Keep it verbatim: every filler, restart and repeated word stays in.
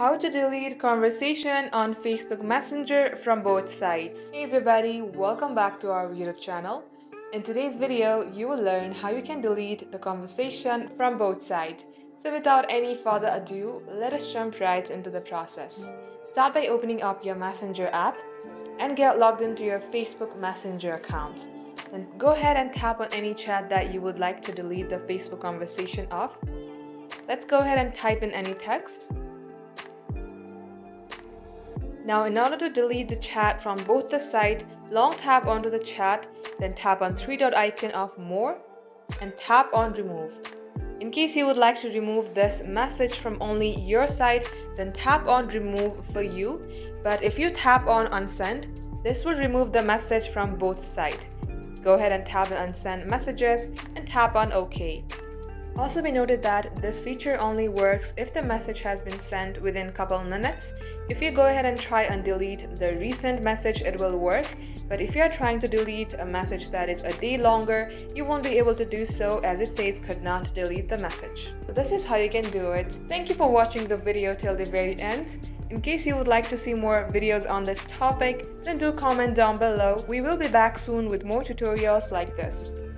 How to delete conversation on Facebook Messenger from both sides. Hey everybody, welcome back to our YouTube channel. In today's video, you will learn how you can delete the conversation from both sides. So without any further ado, let us jump right into the process. Start by opening up your Messenger app and get logged into your Facebook Messenger account. Then go ahead and tap on any chat that you would like to delete the Facebook conversation of. Let's go ahead and type in any text. Now, in order to delete the chat from both the sides, long tap onto the chat, then tap on three dot icon of more and tap on remove. In case you would like to remove this message from only your side, then tap on remove for you. But if you tap on unsend, this will remove the message from both sides. Go ahead and tap on unsend messages and tap on OK. Also be noted that this feature only works if the message has been sent within a couple minutes. If you go ahead and try and delete the recent message, it will work. But if you are trying to delete a message that is a day longer, you won't be able to do so as it says could not delete the message. So this is how you can do it. Thank you for watching the video till the very end. In case you would like to see more videos on this topic, then do comment down below. We will be back soon with more tutorials like this.